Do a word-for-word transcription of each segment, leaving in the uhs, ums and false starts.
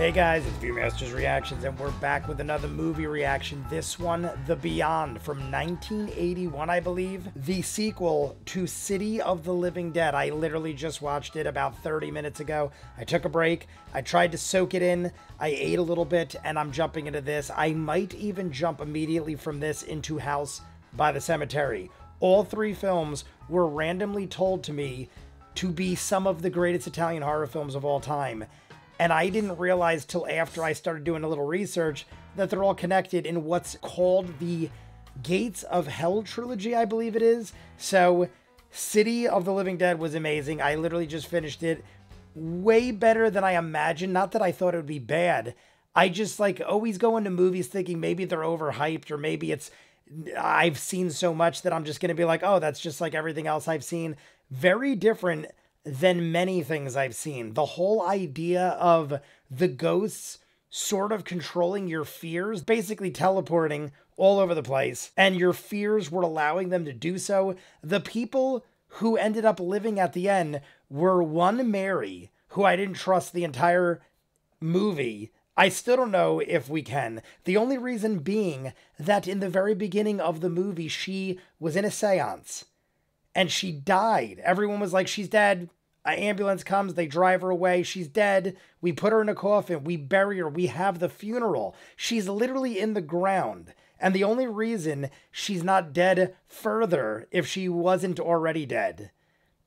Hey guys, it's ViewMasters Reactions, and we're back with another movie reaction. This one, The Beyond, from nineteen eighty-one, I believe. The sequel to City of the Living Dead. I literally just watched it about thirty minutes ago. I took a break. I tried to soak it in. I ate a little bit, and I'm jumping into this. I might even jump immediately from this into House by the Cemetery. All three films were randomly told to me to be some of the greatest Italian horror films of all time. And I didn't realize till after I started doing a little research that they're all connected in what's called the Gates of Hell trilogy, I believe it is. So City of the Living Dead was amazing. I literally just finished it. Way better than I imagined. Not that I thought it would be bad. I just like always go into movies thinking maybe they're overhyped or maybe it's I've seen so much that I'm just going to be like, oh, that's just like everything else I've seen. Very different than many things I've seen. The whole idea of the ghosts sort of controlling your fears, basically teleporting all over the place, and your fears were allowing them to do so. The people who ended up living at the end were one Mary, who I didn't trust the entire movie. I still don't know if we can. The only reason being that in the very beginning of the movie, she was in a seance. And she died. Everyone was like, she's dead. An ambulance comes. They drive her away. She's dead. We put her in a coffin. We bury her. We have the funeral. She's literally in the ground. And the only reason she's not dead further, if she wasn't already dead,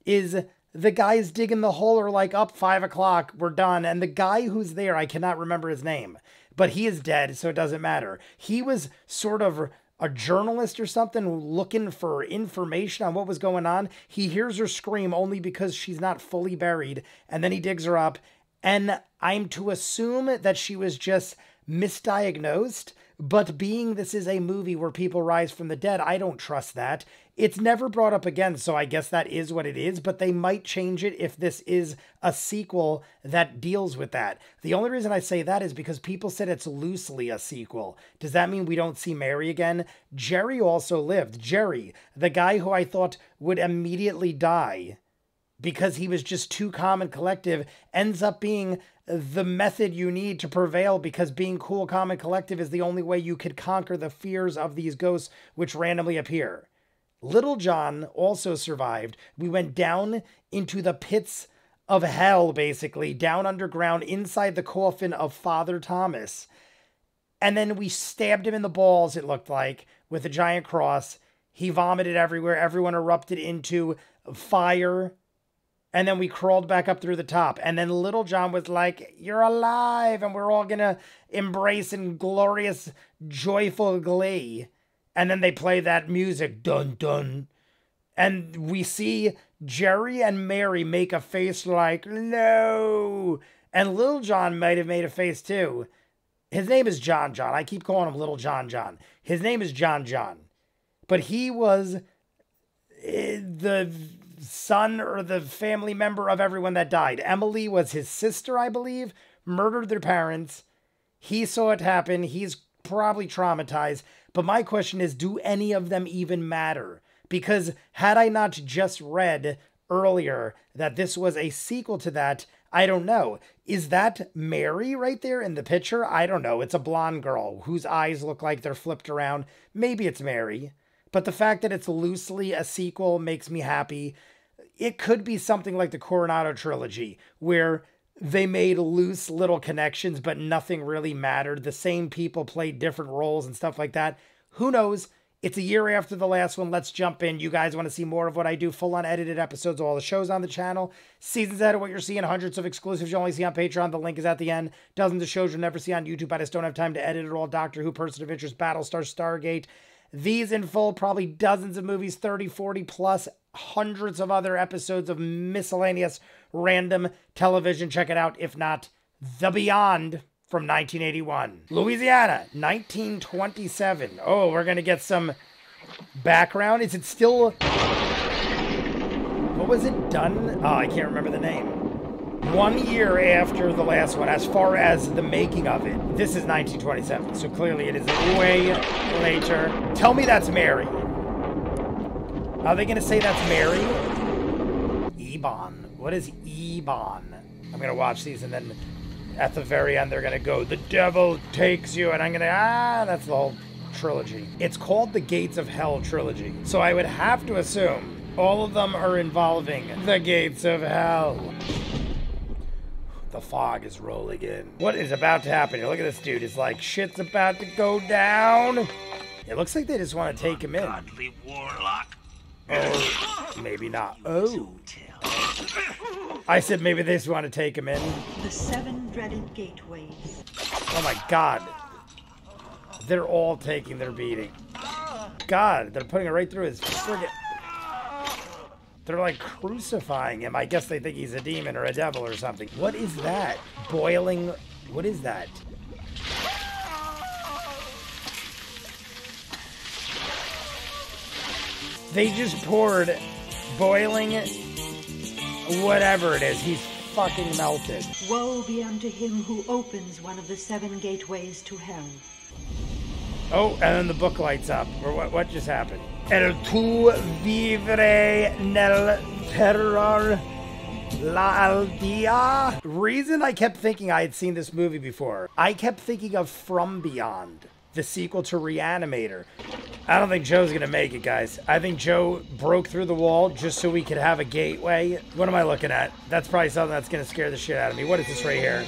is the guys digging the hole are like, up five o'clock, we're done. And the guy who's there, I cannot remember his name, but he is dead, so it doesn't matter. He was sort of a journalist or something looking for information on what was going on. He hears her scream only because she's not fully buried, and then he digs her up, and I'm to assume that she was just misdiagnosed, but being this is a movie where people rise from the dead, I don't trust that. It's never brought up again, so I guess that is what it is, but they might change it if this is a sequel that deals with that. The only reason I say that is because people said it's loosely a sequel. Does that mean we don't see Mary again? Jerry also lived. Jerry, the guy who I thought would immediately die because he was just too calm and collective, ends up being the method you need to prevail, because being cool, calm, and collective is the only way you could conquer the fears of these ghosts which randomly appear. Little John also survived. We went down into the pits of hell, basically, down underground inside the coffin of Father Thomas. And then we stabbed him in the balls, it looked like, with a giant cross. He vomited everywhere. Everyone erupted into fire. And then we crawled back up through the top. And then Little John was like, you're alive. And we're all going to embrace in glorious, joyful glee. And then they play that music. Dun, dun. And we see Jerry and Mary make a face like, no. And Little John might have made a face too. His name is John John. I keep calling him Little John John. His name is John John. But he was the son or the family member of everyone that died. Emily was his sister, I believe, murdered their parents. He saw it happen. He's probably traumatized. But my question is, do any of them even matter? Because had I not just read earlier that this was a sequel to that, I don't know. Is that Mary right there in the picture? I don't know. It's a blonde girl whose eyes look like they're flipped around. Maybe it's Mary. But the fact that it's loosely a sequel makes me happy. It could be something like the Coronado Trilogy, where they made loose little connections, but nothing really mattered. The same people played different roles and stuff like that. Who knows? It's a year after the last one. Let's jump in. You guys want to see more of what I do, full-on edited episodes of all the shows on the channel, seasons ahead of what you're seeing, hundreds of exclusives you only see on Patreon. The link is at the end. Dozens of shows you'll never see on YouTube. I just don't have time to edit it all. Doctor Who, Person of Interest, Battlestar, Stargate. These in full, probably dozens of movies, thirty, forty plus, hundreds of other episodes of miscellaneous random television. Check it out. If not, The Beyond from nineteen eighty-one. Louisiana, nineteen twenty-seven. Oh, we're going to get some background. Is it still... What was it done? Oh, I can't remember the name. One year after the last one, as far as the making of it. This is nineteen twenty-seven, so clearly it is way later. Tell me that's Mary. Are they going to say that's Mary? Ebon. What is Ebon? I'm going to watch these and then at the very end they're gonna go, the devil takes you, and I'm gonna, ah, that's the whole trilogy. It's called the Gates of Hell trilogy, so I would have to assume all of them are involving the Gates of Hell. The fog is rolling in. What is about to happen here? Look at this dude. It's like shit's about to go down. It looks like they just want to take him in. Godly warlock. Or maybe not. Oh. I said maybe they just want to take him in. The seven dreaded gateways. Oh my God. They're all taking their beating. God, they're putting it right through his friggin'. They're like crucifying him. I guess they think he's a demon or a devil or something. What is that? Boiling, what is that? They just poured boiling whatever it is. He's fucking melted. Woe be unto him who opens one of the seven gateways to hell. Oh, and then the book lights up. Or what, what just happened? El tu vivere nel terror la aldea. Reason I kept thinking I had seen this movie before. I kept thinking of From Beyond, the sequel to Reanimator. I don't think Joe's gonna make it, guys. I think Joe broke through the wall just so we could have a gateway. What am I looking at? That's probably something that's gonna scare the shit out of me. What is this right here?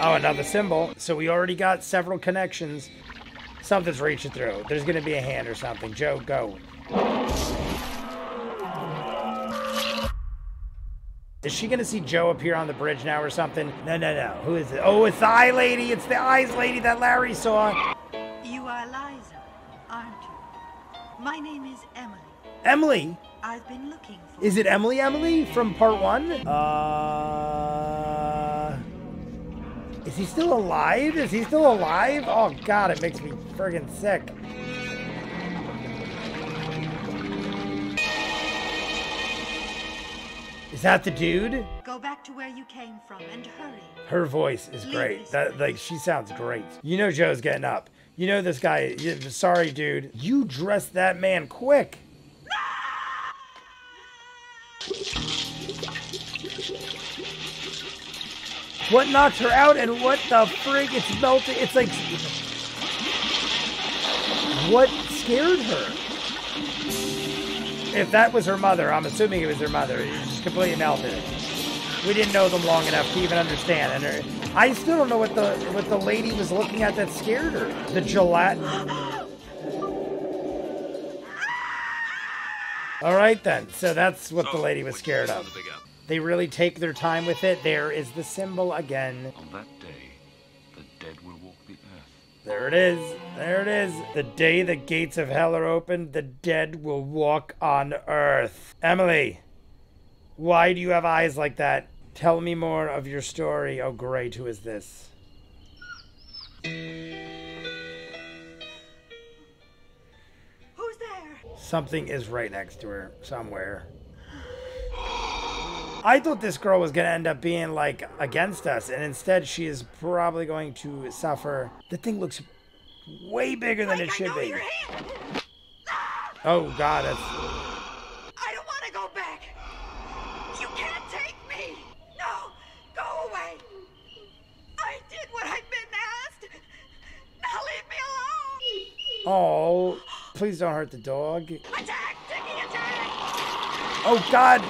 Oh, another symbol. So we already got several connections. Something's reaching through. There's gonna be a hand or something. Joe, go. Is she gonna see Joe appear on the bridge now or something? No, no, no. Who is it? Oh, it's the eye lady. It's the eyes lady that Larry saw. You are Liza, aren't you? My name is Emily. Emily? I've been looking for. Is it Emily Emily from part one? Uh... Is he still alive? Is he still alive? Oh God, it makes me friggin' sick. Is that the dude? Go back to where you came from and hurry. Her voice is great. That, like, she sounds great. You know Joe's getting up. You know this guy. Sorry, dude. You dressed that man quick. What knocks her out and what the frig? It's melting. It's like... What scared her? If that was her mother, I'm assuming it was her mother. She's completely melted. We didn't know them long enough to even understand. And her, I still don't know what the what the lady was looking at that scared her. The gelatin. All right then. So that's what so, the lady was scared of. They really take their time with it. There is the symbol again. On that day, the dead will walk the earth. There it is. There it is. The day the gates of hell are opened, the dead will walk on earth. Emily, why do you have eyes like that? Tell me more of your story. Oh, great. Who is this? Who's there? Something is right next to her somewhere. I thought this girl was going to end up being, like, against us, and instead she is probably going to suffer. The thing looks way bigger than it should be. Oh, God. That's... I don't want to go back. You can't take me. No, go away. I did what I've been asked. Now leave me alone. Oh, please don't hurt the dog. Attack, Dickie, attack. Oh, God.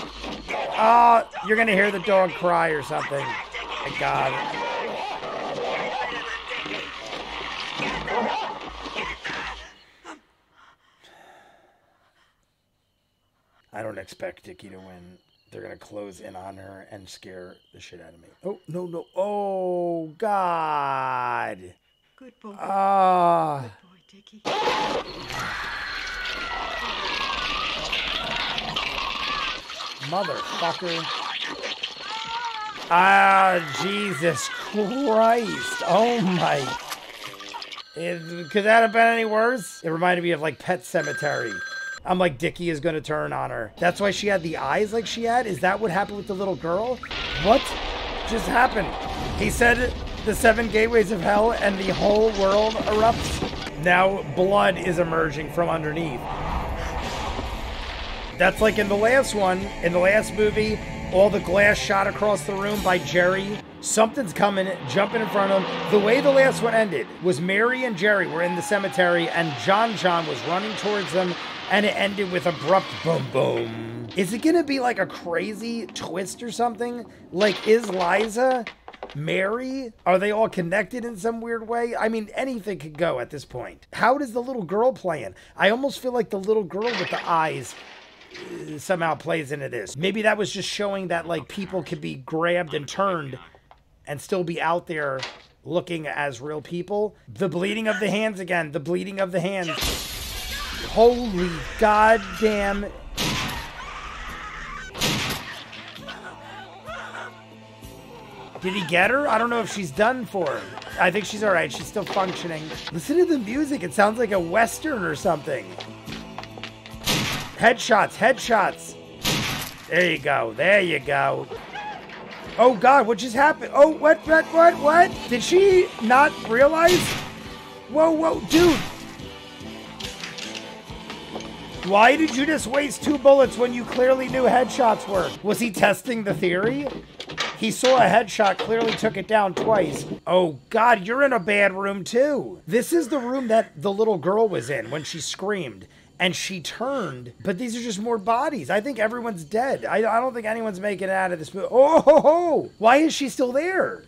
Oh, you're gonna hear the dog cry or something. My God. I don't expect Dickie to win. They're gonna close in on her and scare the shit out of me. Oh, no, no. Oh, God. Good boy. Ah. Good boy, Dickie. Motherfucker. Ah, Jesus Christ. Oh my. It, could that have been any worse? It reminded me of like Pet Cemetery. I'm like, Dickie is going to turn on her. That's why she had the eyes like she had? Is that what happened with the little girl? What just happened? He said the seven gateways of hell and the whole world erupts. Now blood is emerging from underneath. That's like in the last one, in the last movie, all the glass shot across the room by Jerry Something's coming, jumping in front of him. The way the last one ended was Mary and Jerry were in the cemetery and John John was running towards them, and it ended with abrupt boom boom. Is it gonna be like a crazy twist or something? Like, is Liza, Mary, are they all connected in some weird way? I mean, anything could go at this point. How does the little girl play in? I almost feel like the little girl with the eyes somehow plays into this. Maybe that was just showing that, like, people could be grabbed and turned and still be out there looking as real people. The bleeding of the hands again, the bleeding of the hands. Holy goddamn. Did he get her? I don't know if she's done for. I think she's all right. She's still functioning. Listen to the music. It sounds like a Western or something. Headshots, headshots. There you go. There you go. Oh, God, what just happened? Oh, what, what, what, what? Did she not realize? Whoa, whoa, dude. Why did you just waste two bullets when you clearly knew headshots were? Was he testing the theory? He saw a headshot, clearly took it down twice. Oh, God, you're in a bad room, too. This is the room that the little girl was in when she screamed, and she turned. But these are just more bodies. I think everyone's dead. I, I don't think anyone's making it out of this movie. Oh, ho, ho. Why is she still there?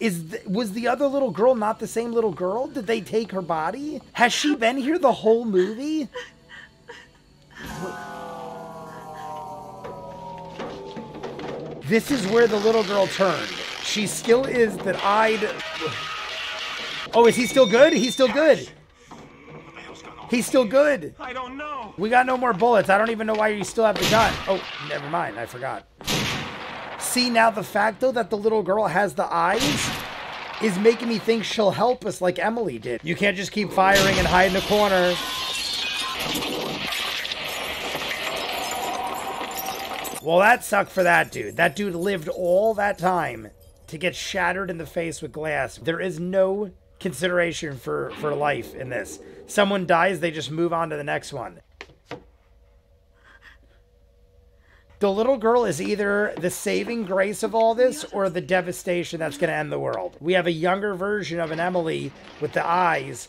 Is th was the other little girl not the same little girl? Did they take her body? Has she been here the whole movie? What? This is where the little girl turned. She still is that eyed. Oh, is he still good? He's still good. He's still good. I don't know. We got no more bullets. I don't even know why you still have the gun. Oh, never mind. I forgot. See, now the fact, though, that the little girl has the eyes is making me think she'll help us like Emily did. You can't just keep firing and hide in the corner. Well, that sucked for that dude. That dude lived all that time to get shattered in the face with glass. There is no consideration for, for life in this. Someone dies, they just move on to the next one. The little girl is either the saving grace of all this or the devastation that's going to end the world. We have a younger version of an Emily with the eyes.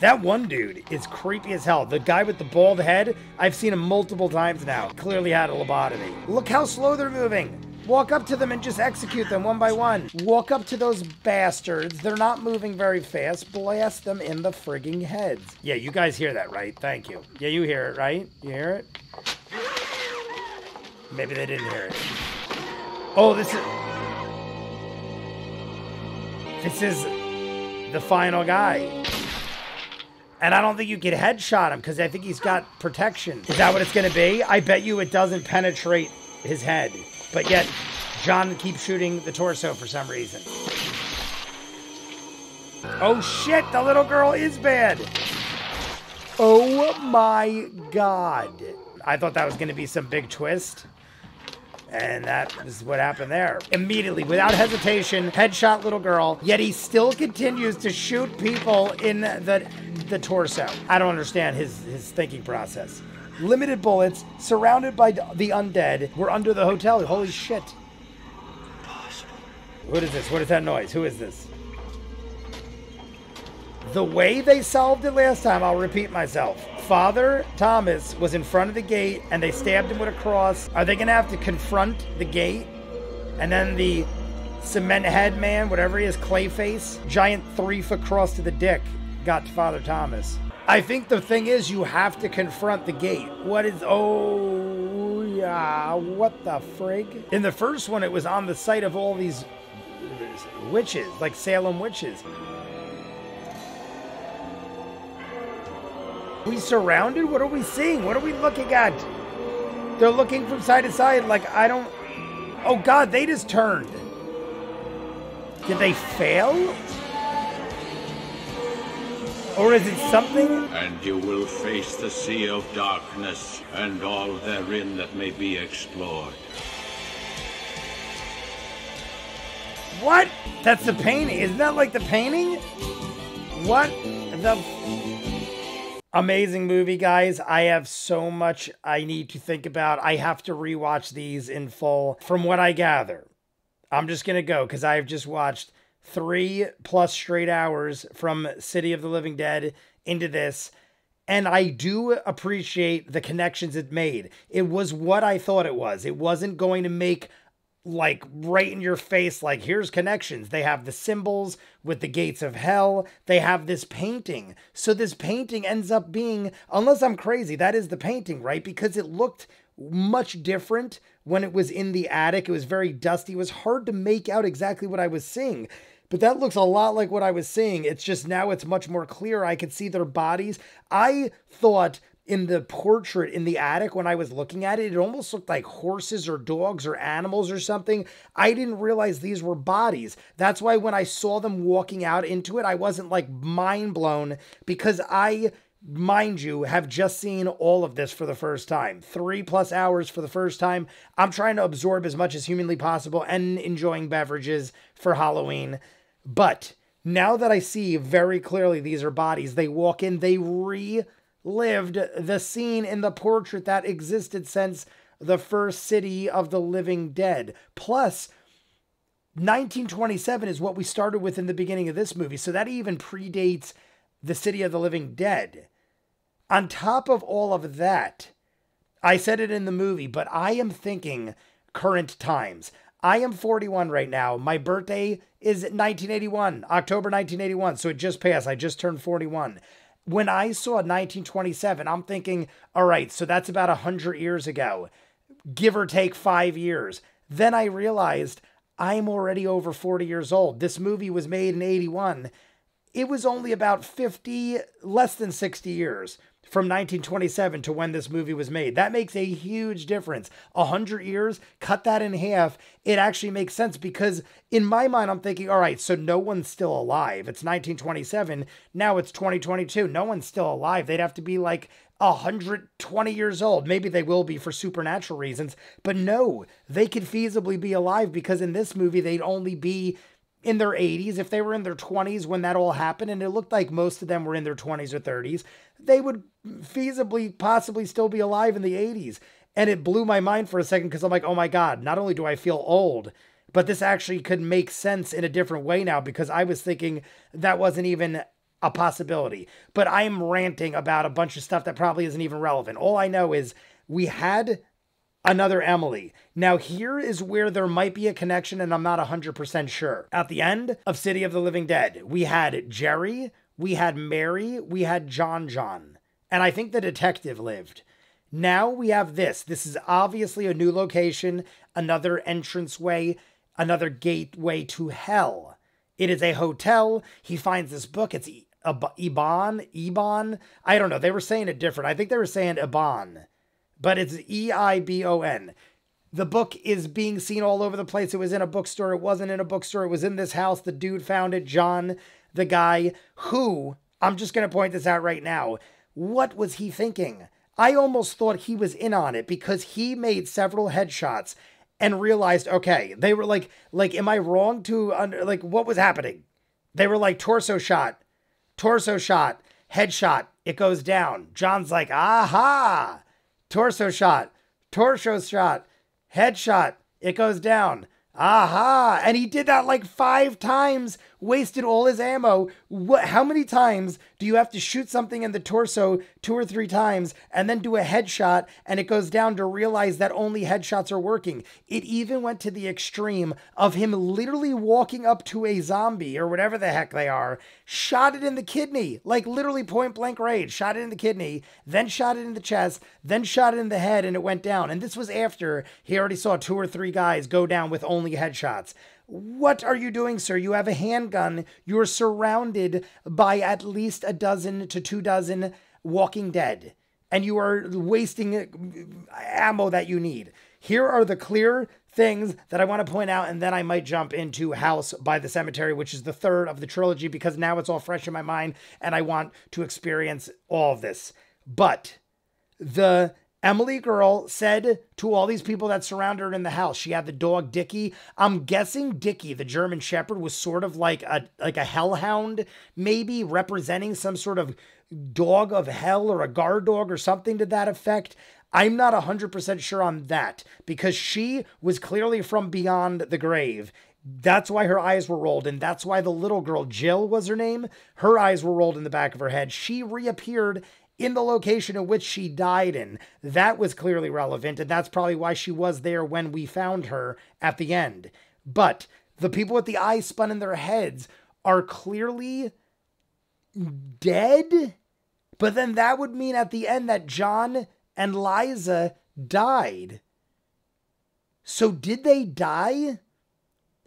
That one dude is creepy as hell. The guy with the bald head, I've seen him multiple times now. Clearly had a lobotomy. Look how slow they're moving. Walk up to them and just execute them one by one. Walk up to those bastards. They're not moving very fast. Blast them in the frigging heads. Yeah, you guys hear that, right? Thank you. Yeah, you hear it, right? You hear it? Maybe they didn't hear it. Oh, this is... This is the final guy. And I don't think you could headshot him because I think he's got protection. Is that what it's going to be? I bet you it doesn't penetrate his head. But yet, John keeps shooting the torso for some reason. Oh shit, the little girl is bad. Oh my God. I thought that was going to be some big twist. And that is what happened there. Immediately, without hesitation, headshot little girl. Yet he still continues to shoot people in the the torso. I don't understand his, his thinking process. Limited bullets, surrounded by the undead. We're under the hotel. Holy shit. What is this? What is that noise? Who is this? The way they solved it last time, I'll repeat myself. Father Thomas was in front of the gate and they stabbed him with a cross. Are they gonna have to confront the gate? And then the cement head man, whatever he is, Clayface, giant three foot cross to the dick, got Father Thomas. I think the thing is you have to confront the gate. What is, oh yeah, what the frig? In the first one, it was on the site of all these witches, like Salem witches. We surrounded? What are we seeing? What are we looking at? They're looking from side to side like I don't... Oh God, they just turned. Did they fail? Or is it something? And you will face the sea of darkness and all therein that may be explored. What? That's the painting. Isn't that like the painting? What the... Amazing movie, guys. I have so much I need to think about. I have to rewatch these in full. From what I gather, I'm just going to go because I've just watched three plus straight hours from City of the Living Dead into this. And I do appreciate the connections it made. It was what I thought it was. It wasn't going to make, like, right in your face, like, here's connections. They have the symbols with the gates of hell. They have this painting. So this painting ends up being, unless I'm crazy, that is the painting, right? Because it looked much different when it was in the attic. It was very dusty. It was hard to make out exactly what I was seeing. But that looks a lot like what I was seeing. It's just now it's much more clear. I could see their bodies. I thought in the portrait in the attic when I was looking at it, it almost looked like horses or dogs or animals or something. I didn't realize these were bodies. That's why when I saw them walking out into it, I wasn't like mind blown, because I, mind you, have just seen all of this for the first time. Three plus hours for the first time. I'm trying to absorb as much as humanly possible and enjoying beverages for Halloween. But now that I see very clearly these are bodies, they walk in, they relived the scene in the portrait that existed since the first City of the Living Dead. Plus, nineteen twenty-seven is what we started with in the beginning of this movie, so that even predates the City of the Living Dead. On top of all of that, I said it in the movie, but I am thinking current times. I am forty-one right now. My birthday is nineteen eighty-one, October nineteen eighty-one. So it just passed. I just turned forty-one. When I saw nineteen twenty-seven, I'm thinking, all right, so that's about one hundred years ago, give or take five years. Then I realized I'm already over forty years old. This movie was made in eighty-one. It was only about fifty, less than sixty years from nineteen twenty-seven to when this movie was made. That makes a huge difference. one hundred years, cut that in half. It actually makes sense, because in my mind, I'm thinking, all right, so no one's still alive. It's nineteen twenty-seven. Now it's twenty twenty-two. No one's still alive. They'd have to be like one hundred twenty years old. Maybe they will be for supernatural reasons, but no, they could feasibly be alive, because in this movie, they'd only be in their eighties, if they were in their twenties when that all happened, and it looked like most of them were in their twenties or thirties, they would feasibly possibly still be alive in the eighties. And it blew my mind for a second, because I'm like, oh my God, not only do I feel old, but this actually could make sense in a different way now, because I was thinking that wasn't even a possibility. But I'm ranting about a bunch of stuff that probably isn't even relevant. All I know is we had another Emily. Now here is where there might be a connection, and I'm not one hundred percent sure. At the end of City of the Living Dead, we had Jerry, we had Mary, we had John John, and I think the detective lived. Now we have this. This is obviously a new location, another entranceway, another gateway to hell. It is a hotel. He finds this book. It's Ebon, Ebon. I don't know. They were saying it different. I think they were saying Ebon, but it's E I B O N. The book is being seen all over the place. It was in a bookstore. It wasn't in a bookstore. It was in this house. The dude found it. John, the guy who, I'm just going to point this out right now. What was he thinking? I almost thought he was in on it, because he made several headshots and realized, okay, they were like, like, am I wrong to, under, like, what was happening? They were like, torso shot, torso shot, headshot. It goes down. John's like, aha. Torso shot, torso shot, headshot, it goes down. Aha! And he did that like five times, wasted all his ammo. What? How many times do you have to shoot something in the torso two or three times and then do a headshot and it goes down to realize that only headshots are working? It even went to the extreme of him literally walking up to a zombie or whatever the heck they are, shot it in the kidney, like literally point blank range, shot it in the kidney, then shot it in the chest, then shot it in the head, and it went down. And this was after he already saw two or three guys go down with only headshots. What are you doing, sir? You have a handgun. You're surrounded by at least a dozen to two dozen walking dead, and you are wasting ammo that you need. Here are the clear things that I want to point out, and then I might jump into House by the Cemetery, which is the third of the trilogy, because now it's all fresh in my mind, and I want to experience all of this. But the Emily girl said to all these people that surrounded her in the house, she had the dog Dickie. I'm guessing Dickie, the German Shepherd, was sort of like a like a hellhound, maybe representing some sort of dog of hell or a guard dog or something to that effect. I'm not one hundred percent sure on that, because she was clearly from beyond the grave. That's why her eyes were rolled, and that's why the little girl, Jill was her name, her eyes were rolled in the back of her head. She reappeared in the location in which she died in. That was clearly relevant, and that's probably why she was there when we found her at the end. But the people with the eyes spun in their heads are clearly dead? But then that would mean at the end that John and Liza died. So did they die?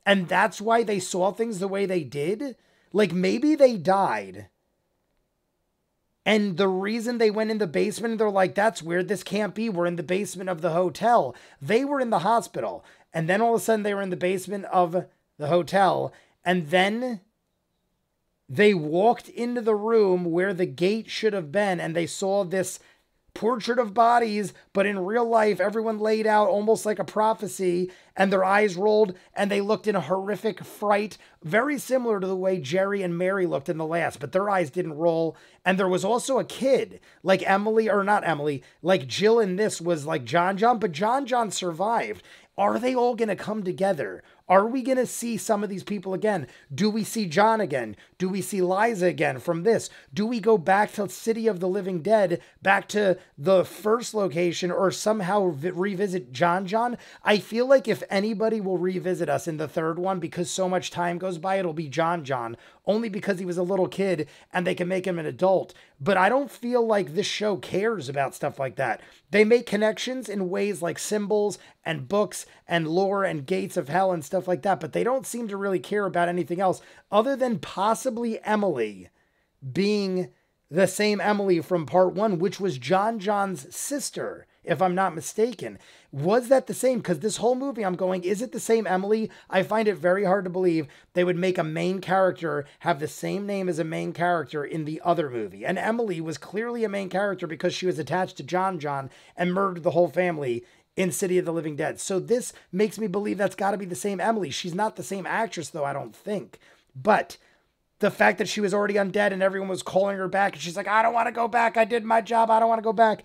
And that's why they saw things the way they did? Like, maybe they died. And the reason they went in the basement, and they're like, that's weird, this can't be, we're in the basement of the hotel. They were in the hospital. And then all of a sudden they were in the basement of the hotel. And then they walked into the room where the gate should have been, and they saw this portrait of bodies, but in real life, everyone laid out almost like a prophecy, and their eyes rolled, and they looked in a horrific fright, very similar to the way Jerry and Mary looked in the last, but their eyes didn't roll. And there was also a kid, like Emily, or not Emily, like Jill in this was like John John, but John John survived. Are they all going to come together? Are we going to see some of these people again? Do we see John again? Do we see Liza again from this? Do we go back to City of the Living Dead, back to the first location, or somehow re revisit John John? I feel like if anybody will revisit us in the third one, because so much time goes by, it'll be John John, only because he was a little kid and they can make him an adult. But I don't feel like this show cares about stuff like that. They make connections in ways like symbols and books and lore and Gates of Hell and stuff like that, but they don't seem to really care about anything else other than possibly Emily being the same Emily from part one, which was John John's sister, if I'm not mistaken. Was that the same? Because this whole movie I'm going, is it the same Emily? I find it very hard to believe they would make a main character have the same name as a main character in the other movie. And Emily was clearly a main character because she was attached to John John and murdered the whole family in City of the Living Dead. So this makes me believe that's got to be the same Emily. She's not the same actress, though, I don't think. But the fact that she was already undead and everyone was calling her back, and she's like, I don't want to go back. I did my job. I don't want to go back.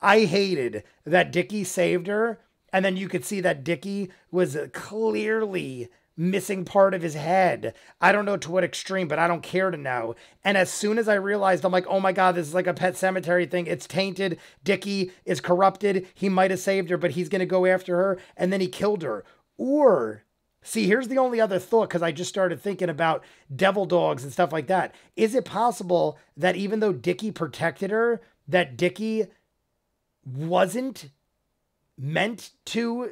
I hated that Dickie saved her, and then you could see that Dickie was clearly missing part of his head. I don't know to what extreme, but I don't care to know. And as soon as I realized, I'm like, oh my God, this is like a Pet Cemetery thing. It's tainted. Dickie is corrupted. He might have saved her, but he's going to go after her, and then he killed her. Or, see, here's the only other thought, because I just started thinking about devil dogs and stuff like that. Is it possible that even though Dickie protected her, that Dickie wasn't meant to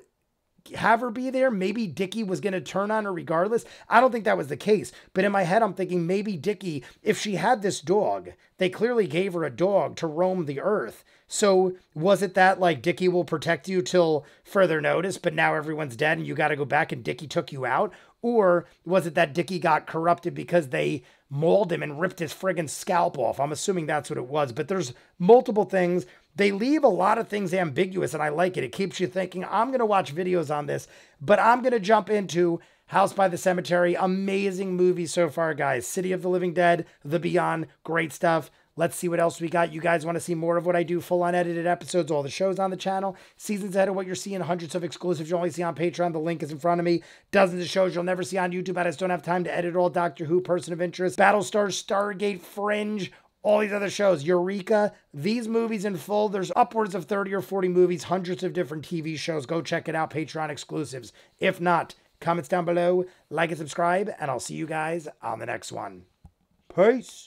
have her be there? Maybe Dickie was going to turn on her regardless. I don't think that was the case, but in my head I'm thinking maybe Dickie, if she had this dog, they clearly gave her a dog to roam the earth. So was it that like Dickie will protect you till further notice, but now everyone's dead and you got to go back and Dickie took you out? Or was it that Dickie got corrupted because they mauled him and ripped his friggin' scalp off? I'm assuming that's what it was, but there's multiple things. They leave a lot of things ambiguous, and I like it. It keeps you thinking. I'm going to watch videos on this, but I'm going to jump into House by the Cemetery. Amazing movie so far, guys. City of the Living Dead, The Beyond, great stuff. Let's see what else we got. You guys want to see more of what I do, full unedited episodes, all the shows on the channel, seasons ahead of what you're seeing, hundreds of exclusives you only see on Patreon. The link is in front of me. Dozens of shows you'll never see on YouTube. I just don't have time to edit all. Doctor Who, Person of Interest, Battlestar, Stargate, Fringe, all these other shows, Eureka, these movies in full. There's upwards of thirty or forty movies, hundreds of different T V shows. Go check it out, Patreon exclusives. If not, comments down below, like and subscribe, and I'll see you guys on the next one. Peace.